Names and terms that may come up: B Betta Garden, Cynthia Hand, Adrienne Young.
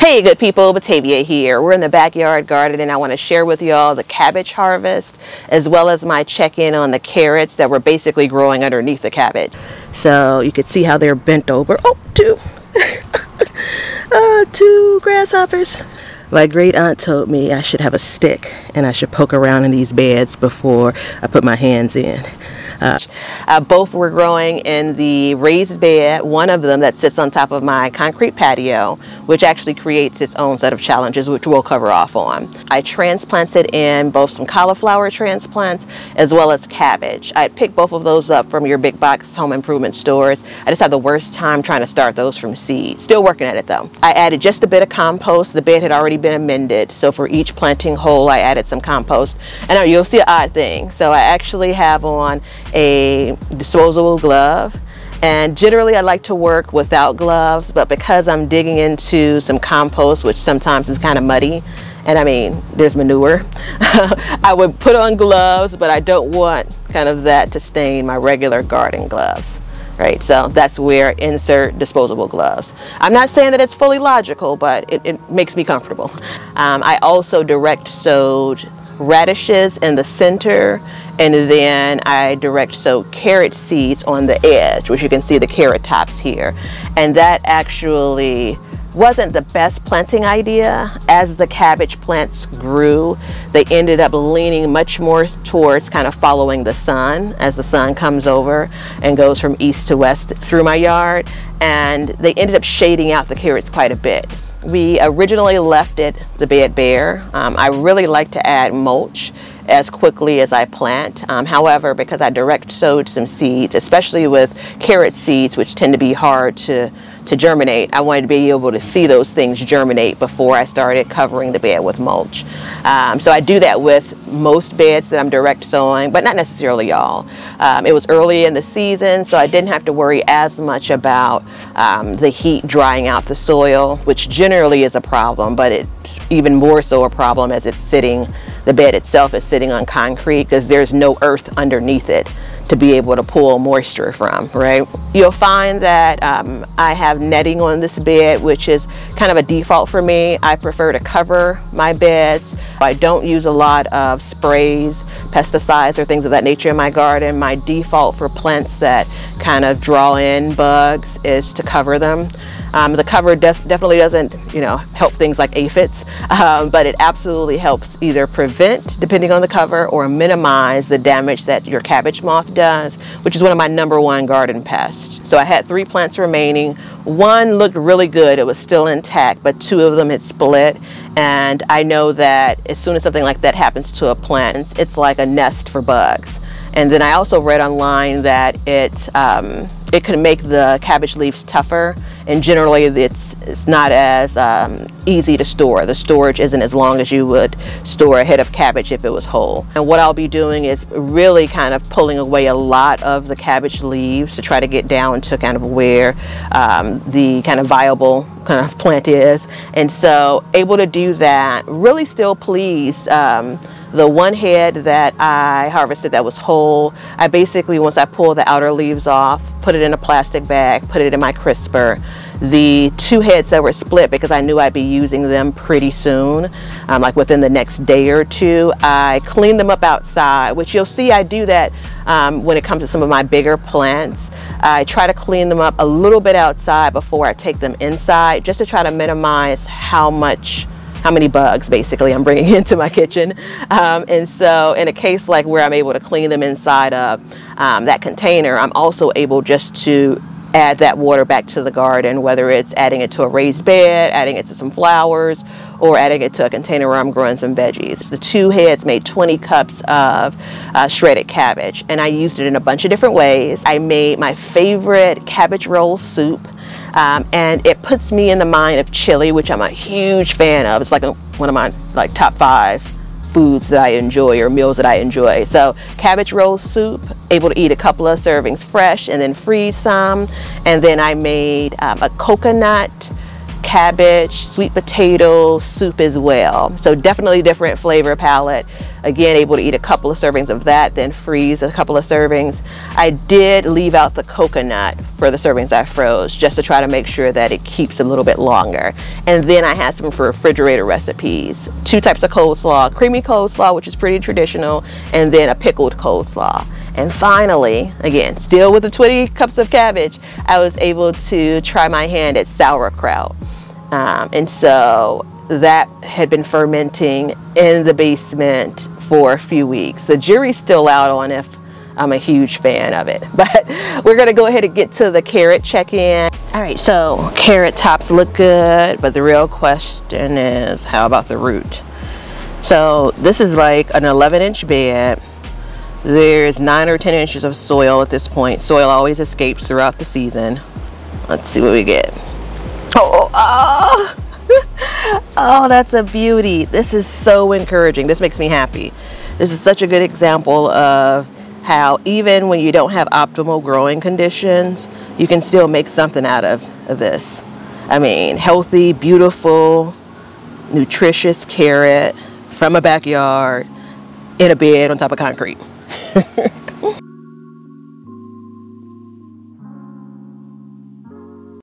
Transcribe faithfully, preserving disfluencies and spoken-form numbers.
Hey good people, Batavia here. We're in the backyard garden and I want to share with y'all the cabbage harvest as well as my check-in on the carrots that were basically growing underneath the cabbage. So you could see how they're bent over. Oh, two! uh, two grasshoppers. My great aunt told me I should have a stick and I should poke around in these beds before I put my hands in. Uh, uh, both were growing in the raised bed, one of them that sits on top of my concrete patio, which actually creates its own set of challenges, which we'll cover off on. I transplanted in both some cauliflower transplants as well as cabbage. I picked both of those up from your big box home improvement stores. I just had the worst time trying to start those from seed. Still working at it though. I added just a bit of compost. The bed had already been amended, so for each planting hole I added some compost. And you'll see an odd thing. So I actually have on a disposable glove, and generally I like to work without gloves, but because I'm digging into some compost, which sometimes is kind of muddy, and I mean there's manure, I would put on gloves, but I don't want kind of that to stain my regular garden gloves, right? So that's where insert disposable gloves. I'm not saying that it's fully logical, but it, it makes me comfortable. um, I also direct sowed radishes in the center, and then I direct sow carrot seeds on the edge, which you can see the carrot tops here. And that actually wasn't the best planting idea. As the cabbage plants grew, they ended up leaning much more towards kind of following the sun as the sun comes over and goes from east to west through my yard. And they ended up shading out the carrots quite a bit. We originally left it the bed bare. Um, I really like to add mulch as quickly as I plant. Um, however, because I direct sowed some seeds, especially with carrot seeds, which tend to be hard to, to germinate, I wanted to be able to see those things germinate before I started covering the bed with mulch. Um, so I do that with most beds that I'm direct sowing, but not necessarily all. Um, it was early in the season, so I didn't have to worry as much about um, the heat drying out the soil, which generally is a problem, but it's even more so a problem as it's sitting, the bed itself is sitting on concrete, because there's no earth underneath it to be able to pull moisture from, right? You'll find that um, I have netting on this bed, which is kind of a default for me. I prefer to cover my beds. I don't use a lot of sprays, pesticides, or things of that nature in my garden. My default for plants that kind of draw in bugs is to cover them. Um, the cover def definitely doesn't, you know, help things like aphids, um, but it absolutely helps either prevent, depending on the cover, or minimize the damage that your cabbage moth does, which is one of my number one garden pests. So I had three plants remaining. One looked really good, it was still intact, but two of them had split. And I know that as soon as something like that happens to a plant, it's like a nest for bugs. And then I also read online that it, um, it could make the cabbage leaves tougher, and generally it's, it's not as um, easy to store. The storage isn't as long as you would store a head of cabbage if it was whole. And what I'll be doing is really kind of pulling away a lot of the cabbage leaves to try to get down to kind of where um, the kind of viable kind of plant is. And so able to do that, really still pleased. Um, The one head that I harvested that was whole, I basically, once I pulled the outer leaves off, put it in a plastic bag, put it in my crisper. The two heads that were split, because I knew I'd be using them pretty soon, um, like within the next day or two, I cleaned them up outside, which you'll see I do that um, when it comes to some of my bigger plants. I try to clean them up a little bit outside before I take them inside, just to try to minimize how much how many bugs basically I'm bringing into my kitchen. Um, and so in a case like where I'm able to clean them inside of um, that container, I'm also able just to add that water back to the garden, whether it's adding it to a raised bed, adding it to some flowers, or adding it to a container where I'm growing some veggies. The two heads made twenty cups of uh, shredded cabbage, and I used it in a bunch of different ways. I made my favorite cabbage roll soup. Um, and it puts me in the mind of chili, which I'm a huge fan of. It's like a, one of my like top five foods that I enjoy, or meals that I enjoy. So cabbage roll soup, able to eat a couple of servings fresh and then freeze some. And then I made um, a coconut cabbage, sweet potato soup as well. So definitely different flavor palette. Again, able to eat a couple of servings of that, then freeze a couple of servings. I did leave out the coconut for the servings I froze just to try to make sure that it keeps a little bit longer. And then I had some refrigerator recipes. Two types of coleslaw, creamy coleslaw, which is pretty traditional, and then a pickled coleslaw. And finally, again, still with the twenty cups of cabbage, I was able to try my hand at sauerkraut. Um, and so that had been fermenting in the basement for a few weeks. The jury's still out on if I'm a huge fan of it, but we're gonna go ahead and get to the carrot check-in. All right, so carrot tops look good, but the real question is, how about the root? So this is like an eleven inch bed. There's nine or ten inches of soil at this point. Soil always escapes throughout the season. Let's see what we get. Oh, oh, oh, that's a beauty. This is so encouraging. This makes me happy. This is such a good example of how even when you don't have optimal growing conditions, you can still make something out of, of this. I mean, healthy, beautiful, nutritious carrot from a backyard in a bed on top of concrete.